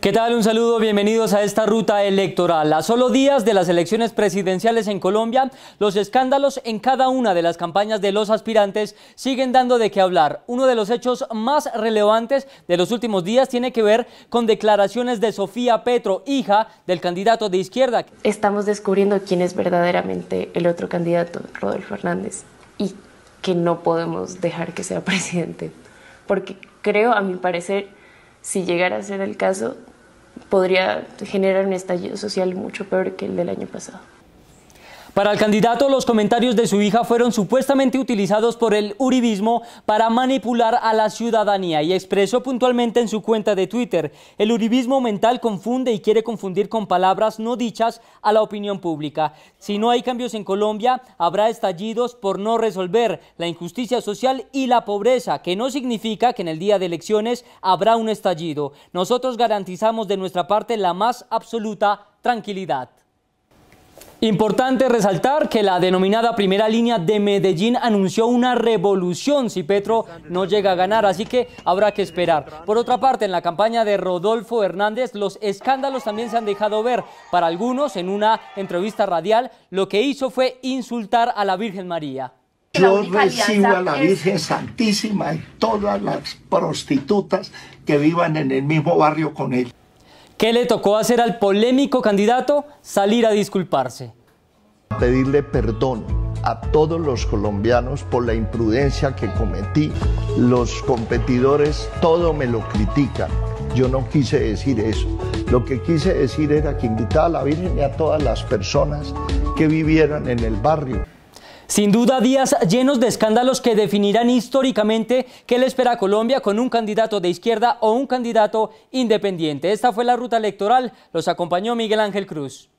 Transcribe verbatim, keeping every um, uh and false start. ¿Qué tal? Un saludo, bienvenidos a esta ruta electoral. A solo días de las elecciones presidenciales en Colombia, los escándalos en cada una de las campañas de los aspirantes siguen dando de qué hablar. Uno de los hechos más relevantes de los últimos días tiene que ver con declaraciones de Sofía Petro, hija del candidato de izquierda. Estamos descubriendo quién es verdaderamente el otro candidato, Rodolfo Hernández, y que no podemos dejar que sea presidente, porque creo, a mi parecer, si llegara a ser el caso, podría generar un estallido social mucho peor que el del año pasado. Para el candidato, los comentarios de su hija fueron supuestamente utilizados por el uribismo para manipular a la ciudadanía, y expresó puntualmente en su cuenta de Twitter: el uribismo mental confunde y quiere confundir con palabras no dichas a la opinión pública. Si no hay cambios en Colombia, habrá estallidos por no resolver la injusticia social y la pobreza, que no significa que en el día de elecciones habrá un estallido. Nosotros garantizamos de nuestra parte la más absoluta tranquilidad. Importante resaltar que la denominada primera línea de Medellín anunció una revolución si Petro no llega a ganar, así que habrá que esperar. Por otra parte, en la campaña de Rodolfo Hernández, los escándalos también se han dejado ver. Para algunos, en una entrevista radial, lo que hizo fue insultar a la Virgen María. Yo recibo a la Virgen Santísima y todas las prostitutas que vivan en el mismo barrio con él. ¿Qué le tocó hacer al polémico candidato? Salir a disculparse. Pedirle perdón a todos los colombianos por la imprudencia que cometí. Los competidores todo me lo critican. Yo no quise decir eso. Lo que quise decir era que invitaba a la Virgen y a todas las personas que vivieran en el barrio. Sin duda, días llenos de escándalos que definirán históricamente qué le espera a Colombia con un candidato de izquierda o un candidato independiente. Esta fue la ruta electoral. Los acompañó Miguel Ángel Cruz.